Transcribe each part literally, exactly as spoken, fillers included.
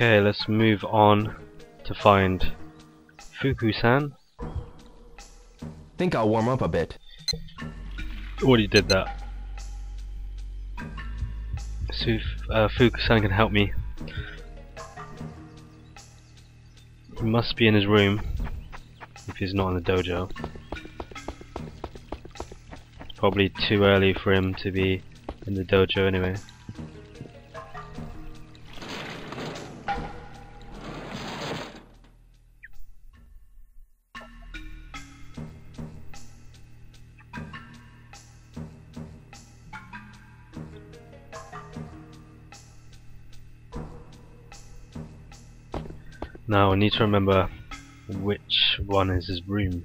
Okay, let's move on to find Fuku-san. Think I'll warm up a bit. Already did that. So if uh, Fuku-san can help me. He must be in his room if he's not in the dojo. Probably too early for him to be in the dojo anyway. Now I need to remember which one is his room.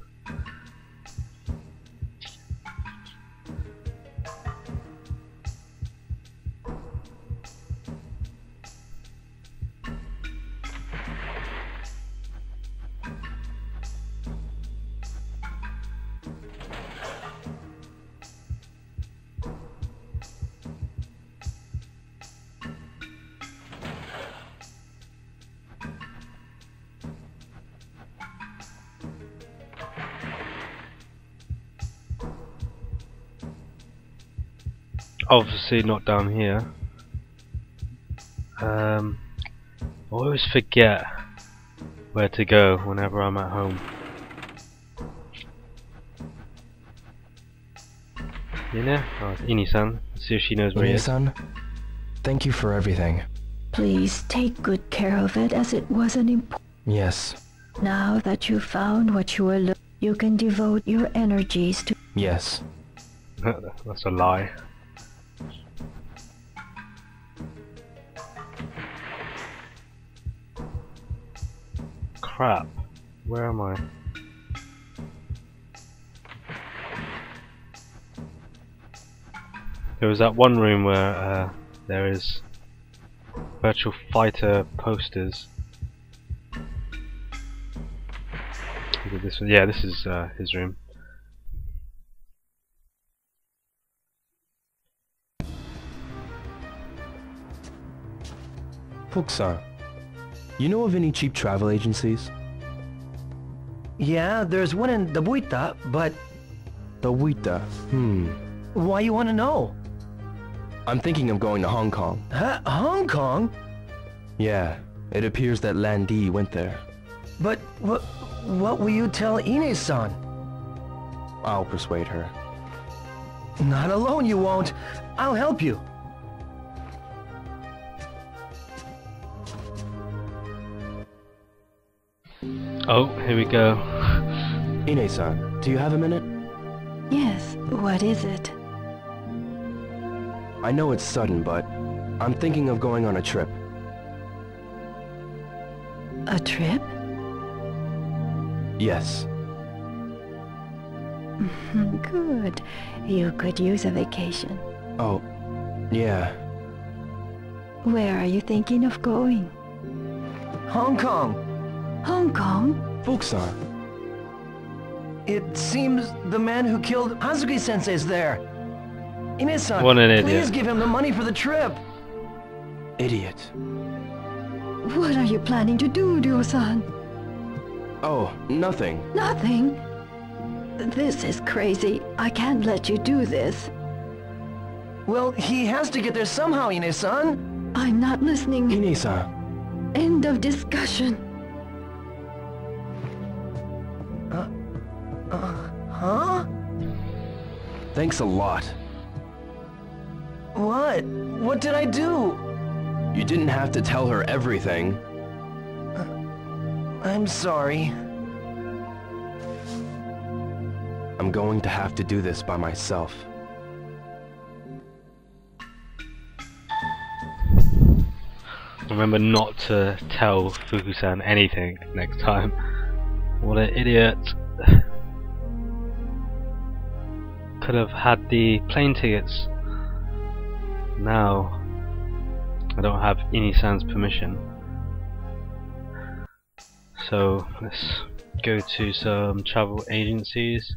Obviously not down here. Um, I always forget where to go whenever I'm at home. Ine? Oh, it's Ine-san. Let's see if she knows where he is. Ine-san, thank you for everything. Please take good care of it, as it was an important... Yes. Now that you found what you were looking for, you can devote your energies to... Yes. That's a lie. Crap, where am I? There was that one room where uh, there is virtual fighter posters. Look at this one. Yeah, this is uh, his room. Fuku-san, you know of any cheap travel agencies? Yeah, there's one in Dobuita, but... Dobuita, hmm... Why you want to know? I'm thinking of going to Hong Kong. Huh? Hong Kong? Yeah, it appears that Landy went there. But what what will you tell Ine-san? I'll persuade her. Not alone you won't. I'll help you. Oh, here we go. Ine-san, do you have a minute? Yes, what is it? I know it's sudden, but I'm thinking of going on a trip. A trip? Yes. Good. You could use a vacation. Oh, yeah. Where are you thinking of going? Hong Kong! Hong Kong? Fuku-san. It seems the man who killed Hazuki-sensei is there. Ine-san, what an idiot. Please give him the money for the trip. Idiot. What are you planning to do, Duo-san? Oh, nothing. Nothing? This is crazy. I can't let you do this. Well, he has to get there somehow, Ine-san. I'm not listening. Ine-san. End of discussion. Huh? Thanks a lot. What? What did I do? You didn't have to tell her everything. Uh, I'm sorry. I'm going to have to do this by myself. Remember not to tell Fuku-san anything next time. What an idiot. Could have had the plane tickets. Now I don't have Ine-san's permission. So let's go to some travel agencies,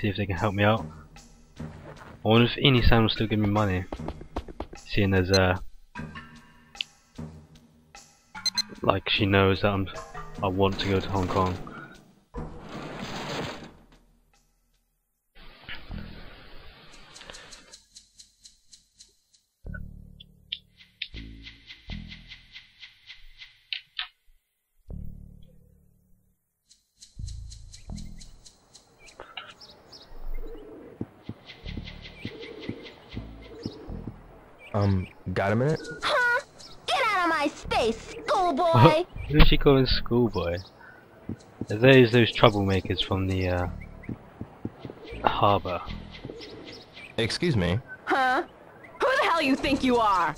see if they can help me out. I wonder if Ine-san will still give me money, seeing as uh, like she knows that I'm, I want to go to Hong Kong. Um, got a minute? Huh? Get out of my space, schoolboy! Who is she calling schoolboy? Are those those troublemakers from the uh, harbour? Excuse me? Huh? Who the hell you think you are?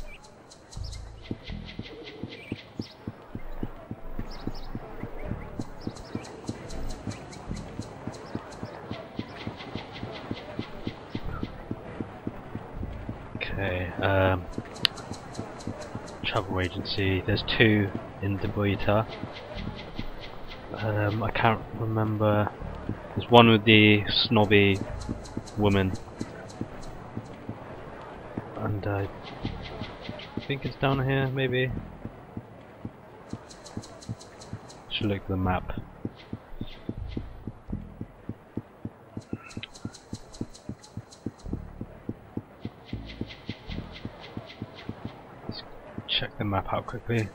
Um, travel agency. There's two in Dobuita. Um I can't remember. There's one with the snobby woman, and uh, I think it's down here. Maybe should look at the map. Check the map out quickly.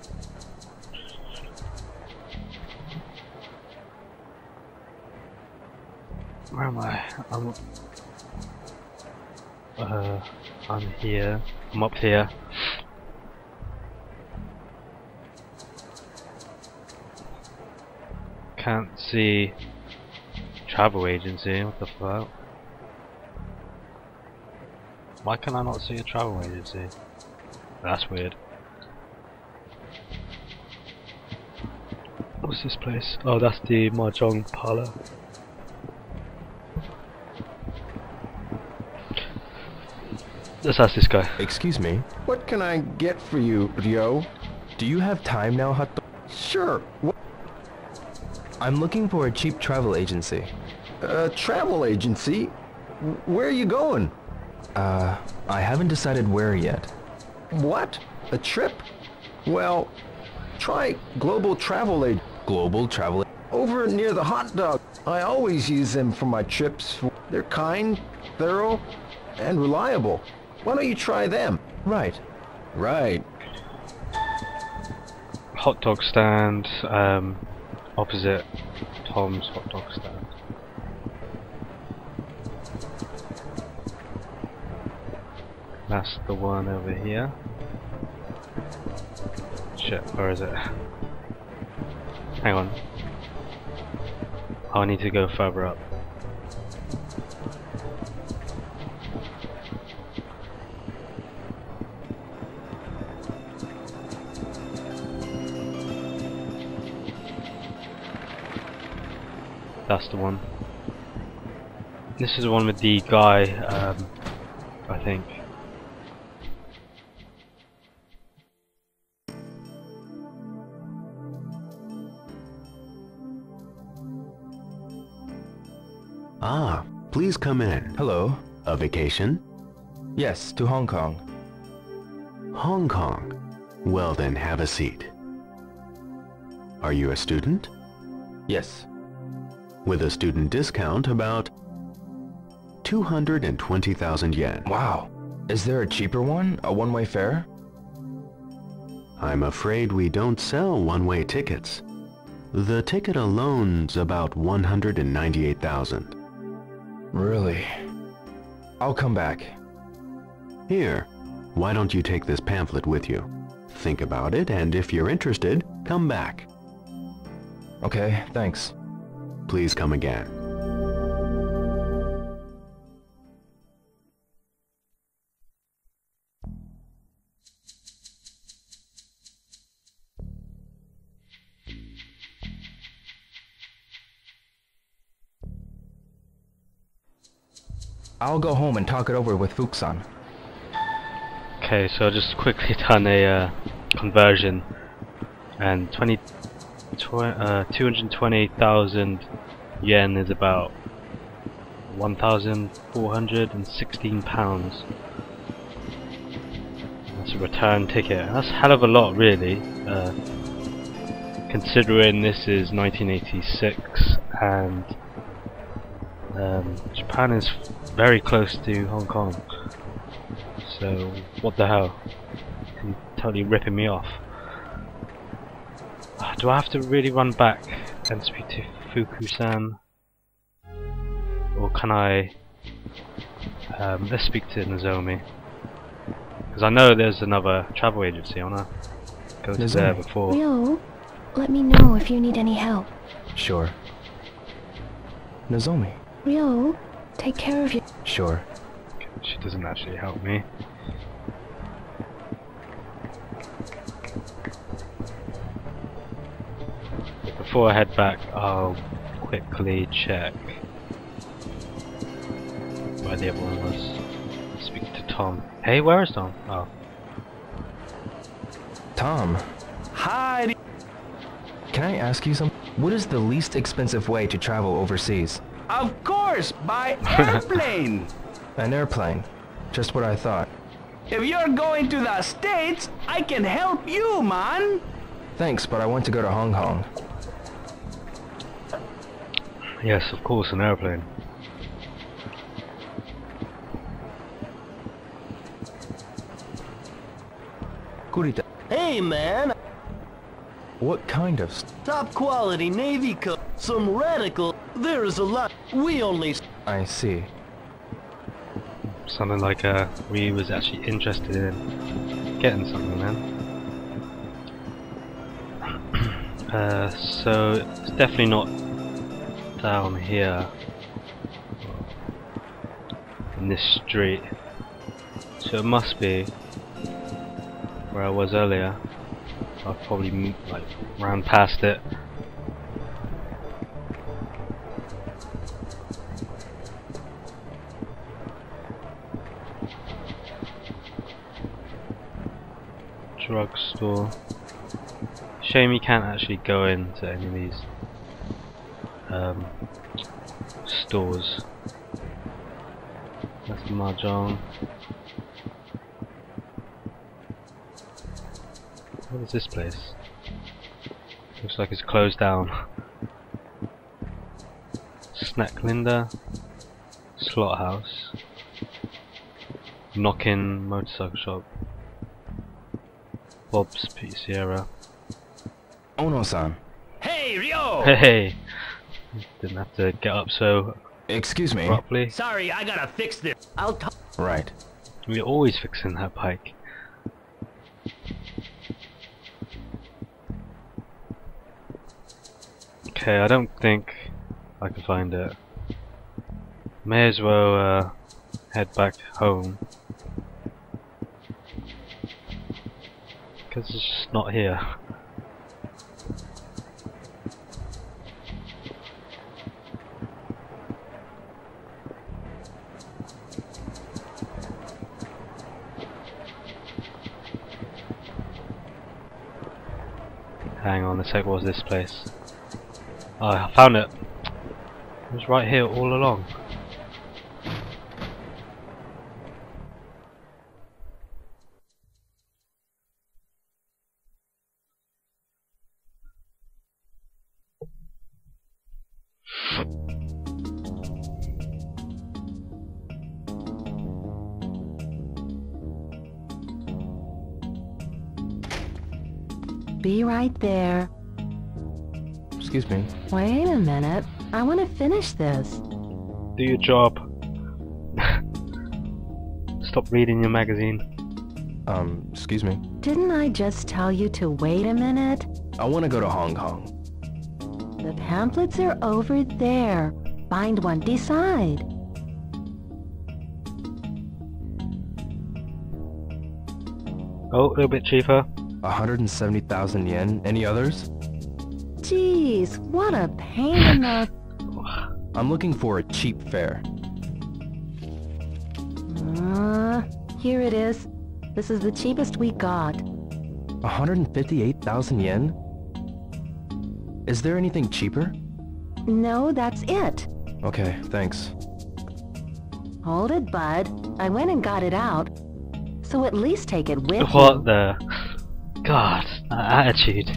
Where am I? I'm uh I'm here. I'm up here. Can't see travel agency, what the fuck? Why can I not see a travel agency? That's weird. What's this place? Oh, that's the mahjong parlor. Let's ask this guy. Excuse me. What can I get for you, Ryo? Do you have time now, Hato? Sure. What? I'm looking for a cheap travel agency. A travel agency? Where are you going? Uh, I haven't decided where yet. What? A trip? Well, try Global Travel Agency. Global Travel over near the hot dog. I always use them for my trips. They're kind, thorough, and reliable. Why don't you try them? Right. Right. Hot dog stand, um, opposite Tom's hot dog stand. That's the one over here. Shit, where is it? Hang on. Oh, I need to go further up. That's the one. This is the one with the guy, um, I think. Ah, please come in. Hello. A vacation? Yes, to Hong Kong. Hong Kong? Well then, have a seat. Are you a student? Yes. With a student discount, about two hundred twenty thousand yen. Wow. Is there a cheaper one? A one-way fare? I'm afraid we don't sell one-way tickets. The ticket alone's about one hundred ninety-eight thousand. Really? I'll come back. Here, why don't you take this pamphlet with you? Think about it, and if you're interested, come back. Okay, thanks. Please come again. I'll go home and talk it over with Fuku-san. Okay, so I just quickly done a uh, conversion, and two hundred twenty thousand yen is about one thousand four hundred sixteen pounds. That's a return ticket. That's a hell of a lot, really. Uh, considering this is nineteen eighty-six and um, Japan is very close to Hong Kong, so what the hell, you're totally ripping me off. Do I have to really run back and speak to Fuku-san, or can I um, let's speak to Nozomi, because I know there's another travel agency. I wanna go to there before. Ryo, let me know if you need any help. Sure. Nozomi. Ryo, take care of you. Sure. She doesn't actually help me. Before I head back, I'll quickly check where the other one was. Speak to Tom. Hey, where is Tom? Oh. Tom. Hi! Can I ask you something? What is the least expensive way to travel overseas? Of course! By airplane! An airplane. Just what I thought. If you're going to the States, I can help you, man! Thanks, but I want to go to Hong Kong. Yes, of course, an airplane. Kurita. Hey, man! What kind of st top quality navy coat? Some radical. There is a lot. We only. I see. Something like uh, we was actually interested in getting something, man. Uh, so it's definitely not down here in this street, so it must be where I was earlier. I probably like ran past it. Drugstore. Shame you can't actually go into any of these um, stores. That's mahjong. What is this place? Looks like it's closed down. Snack Linda, slot house, knock-in motorcycle shop, Bob's Pizzeria. Ono-san. Hey, Ryo! Hey! Didn't have to get up so... Excuse me? Properly. Sorry, I gotta fix this. I'll talk... Right. We're always fixing that bike. Okay, I don't think I can find it. May as well uh, head back home. Because it's just not here. Hang on a sec, what was this place? Oh, I found it. It was right here all along. Be right there. Excuse me. Wait a minute. I want to finish this. Do your job. Stop reading your magazine. Um, excuse me. Didn't I just tell you to wait a minute? I want to go to Hong Kong. The pamphlets are over there. Find one, decide. Oh, a little bit cheaper. one hundred seventy thousand yen. Any others? Jeez, what a pain in the... I'm looking for a cheap fare. Uh, here it is. This is the cheapest we got. one hundred fifty-eight thousand yen? Is there anything cheaper? No, that's it. Okay, thanks. Hold it, bud. I went and got it out. So at least take it with you. What the... God, that attitude.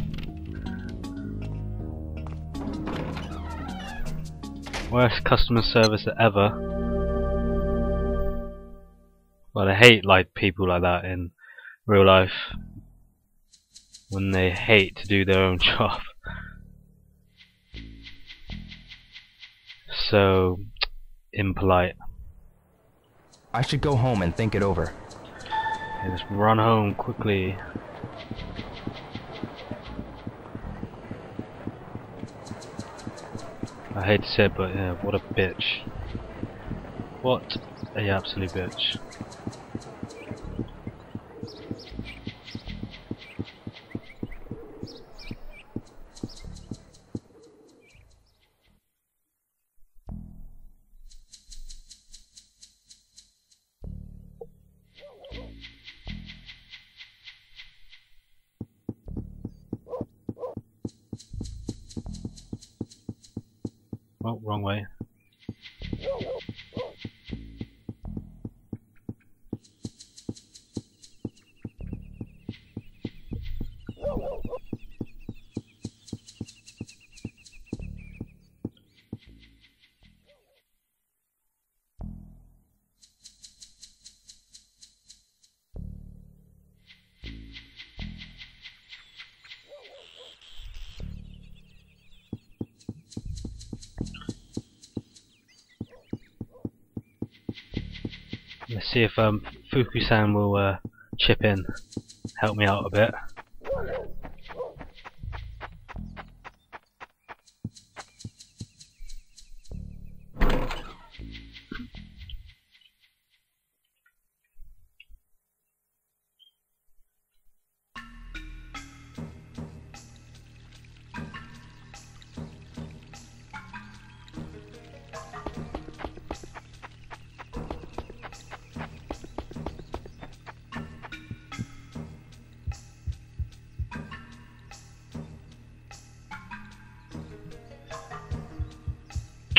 Worst customer service ever. Well, I hate like people like that in real life when they hate to do their own job. So impolite. I should go home and think it over. Okay, let's run home quickly. I hate to say it, but yeah, what a bitch. What a absolute bitch. Oh, wrong way. Let's see if um, Fuku-san will uh, chip in, help me out a bit.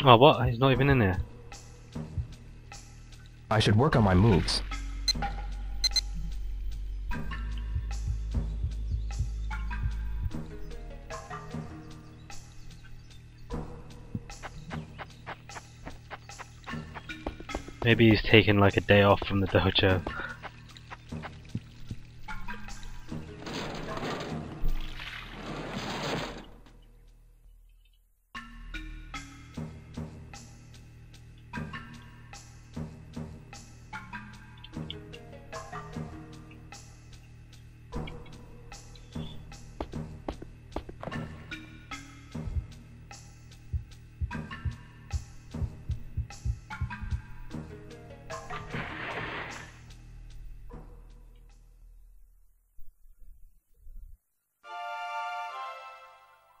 Oh, what? He's not even in there. I should work on my moves. Maybe he's taking like a day off from the dojo.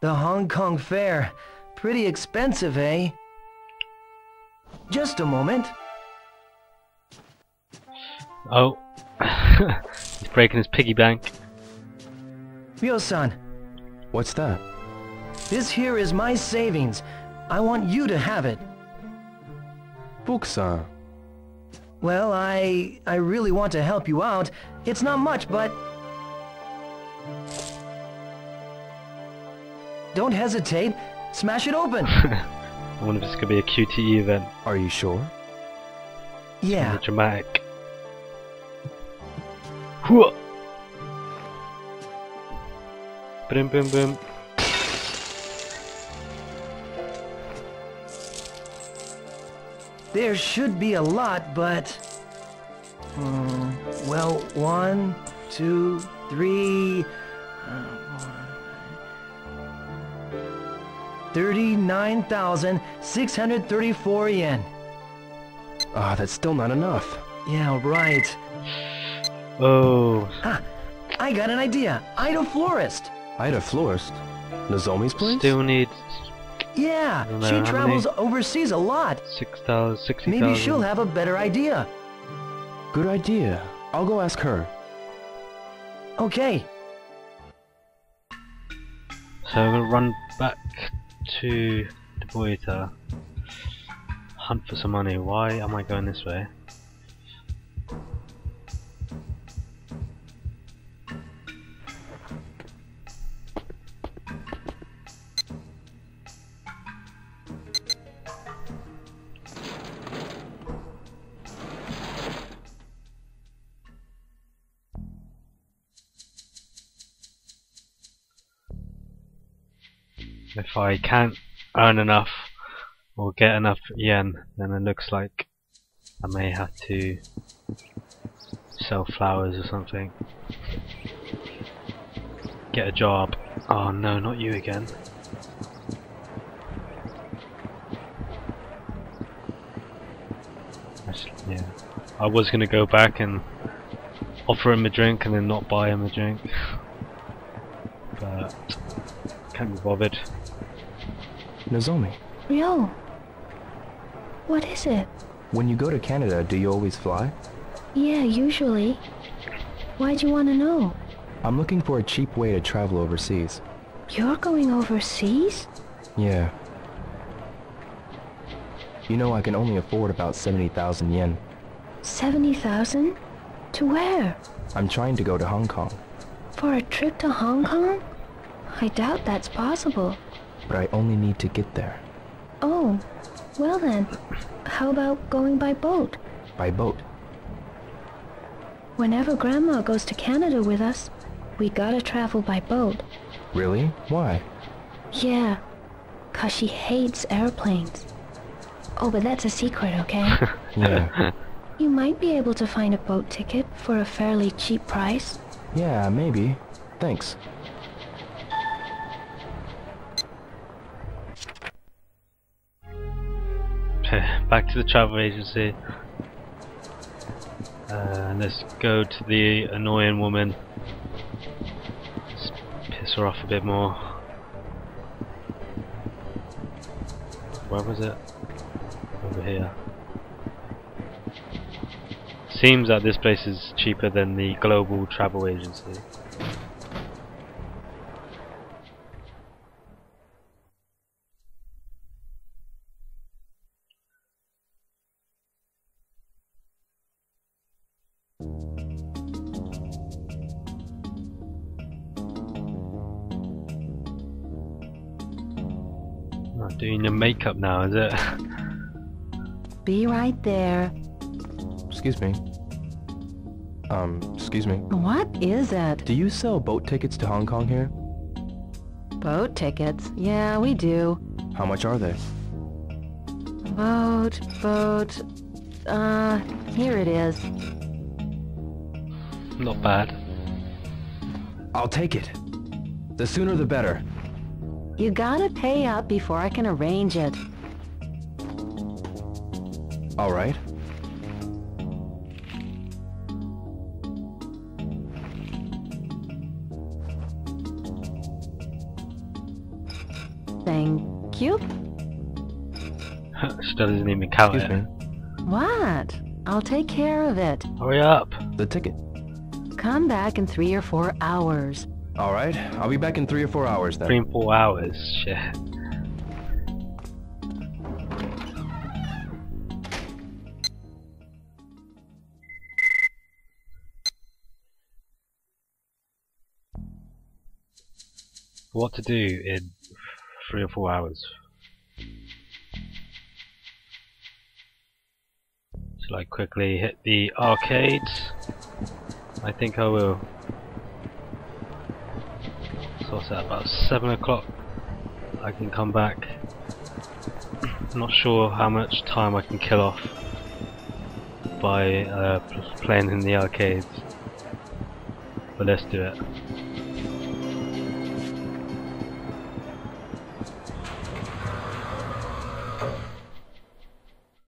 The Hong Kong fare. Pretty expensive, eh? Just a moment. Oh. He's breaking his piggy bank. Ryo-san. What's that? This here is my savings. I want you to have it. Fuku-san. Well, I... I really want to help you out. It's not much, but... Don't hesitate. Smash it open. I wonder if this could be a Q T E event. Are you sure? Yeah. Somewhat dramatic. Whoa. Boom, boom, boom. There should be a lot, but hmm, well, one, two, three. Uh, thirty-nine thousand six hundred thirty-four yen. Ah, oh, that's still not enough. Yeah, right. Oh. Ha! I got an idea. Ida Florist. Ida Florist? Nozomi's place? Still needs... Yeah, know, she travels many? overseas a lot. six thousand, sixty thousand. Maybe she'll have a better idea. Good idea. I'll go ask her. Okay. So I'm gonna run back to Dobuita, hunt for some money. Why am I going this way? if I can't earn enough or get enough yen, then it looks like I may have to sell flowers or something. Get a job. Oh no, not you again. Yeah, I was gonna go back and offer him a drink and then not buy him a drink, but can't be bothered. Nozomi. Ryo. What is it? When you go to Canada, do you always fly? Yeah, usually. Why'd you want to know? I'm looking for a cheap way to travel overseas. You're going overseas? Yeah. You know I can only afford about seventy thousand yen. seventy thousand? To where? I'm trying to go to Hong Kong. For a trip to Hong Kong? I doubt that's possible. But I only need to get there. Oh, well then, how about going by boat? By boat? Whenever Grandma goes to Canada with us, we gotta travel by boat. Really? Why? Yeah, 'cause she hates airplanes. Oh, but that's a secret, okay? Yeah. You might be able to find a boat ticket for a fairly cheap price. Yeah, maybe. Thanks. Back to the travel agency. Uh, let's go to the annoying woman. Let's piss her off a bit more. Where was it? Over here. Seems that this place is cheaper than the Global Travel Agency. Not doing your makeup now, is it? Be right there. Excuse me. Um, excuse me. What is it? Do you sell boat tickets to Hong Kong here? Boat tickets? Yeah, we do. How much are they? Boat, boat... Uh, here it is. Not bad. I'll take it. The sooner the better. You gotta pay up before I can arrange it. All right. Thank you. She doesn't even count it. What? I'll take care of it. Hurry up. The ticket. Come back in three or four hours. All right. I'll be back in three or four hours then. Three and four hours. Shit. What to do in three or four hours? Shall I quickly hit the arcade? I think I will. So what's that, about seven o'clock? I can come back. I'm not sure how much time I can kill off by uh, playing in the arcades, but let's do it.